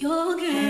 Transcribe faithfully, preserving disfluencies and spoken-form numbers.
Your girl.